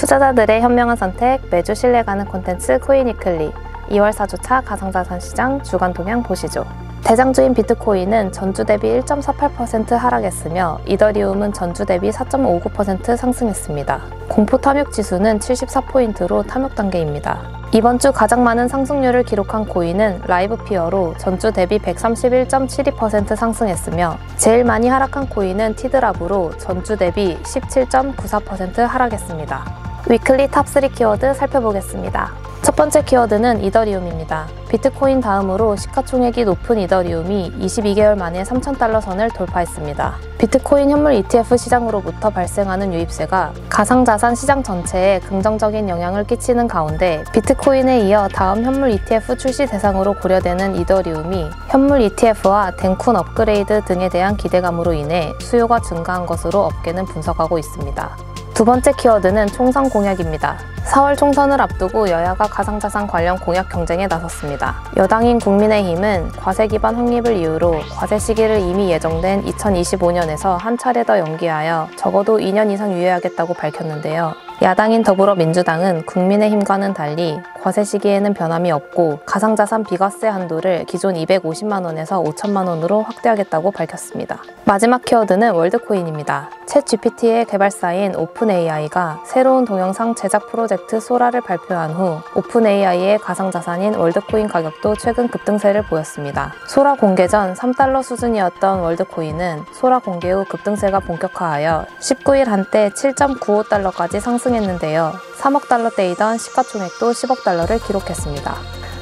투자자들의 현명한 선택, 매주 신뢰가는 콘텐츠 코인위클리 2월 4주차 가상자산시장 주간 동향 보시죠. 대장주인 비트코인은 전주 대비 1.48% 하락했으며 이더리움은 전주 대비 4.59% 상승했습니다. 공포 탐욕 지수는 74포인트로 탐욕 단계입니다. 이번 주 가장 많은 상승률을 기록한 코인은 라이브피어로 전주 대비 131.72% 상승했으며 제일 많이 하락한 코인은 티드랍으로 전주 대비 17.94% 하락했습니다. 위클리 탑3 키워드 살펴보겠습니다. 첫 번째 키워드는 이더리움입니다. 비트코인 다음으로 시가총액이 높은 이더리움이 22개월 만에 3,000달러 선을 돌파했습니다. 비트코인 현물 ETF 시장으로부터 발생하는 유입세가 가상자산 시장 전체에 긍정적인 영향을 끼치는 가운데 비트코인에 이어 다음 현물 ETF 출시 대상으로 고려되는 이더리움이 현물 ETF와 덴쿤 업그레이드 등에 대한 기대감으로 인해 수요가 증가한 것으로 업계는 분석하고 있습니다. 두 번째 키워드는 총선 공약입니다. 4월 총선을 앞두고 여야가 가상자산 관련 공약 경쟁에 나섰습니다. 여당인 국민의힘은 과세 기반 확립을 이유로 과세 시기를 이미 예정된 2025년에서 한 차례 더 연기하여 적어도 2년 이상 유예하겠다고 밝혔는데요. 야당인 더불어민주당은 국민의힘과는 달리 과세 시기에는 변함이 없고 가상자산 비과세 한도를 기존 250만 원에서 5천만 원으로 확대하겠다고 밝혔습니다. 마지막 키워드는 월드코인입니다. 챗 GPT의 개발사인 오픈AI가 새로운 동영상 제작 프로젝트 소라를 발표한 후 오픈AI의 가상자산인 월드코인 가격도 최근 급등세를 보였습니다. 소라 공개 전 3달러 수준이었던 월드코인은 소라 공개 후 급등세가 본격화하여 19일 한때 7.95달러까지 상승했습니다. 했는데요. 3억 달러대이던 시가총액도 10억 달러를 기록했습니다.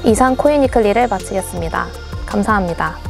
이상 코인위클리를 마치겠습니다. 감사합니다.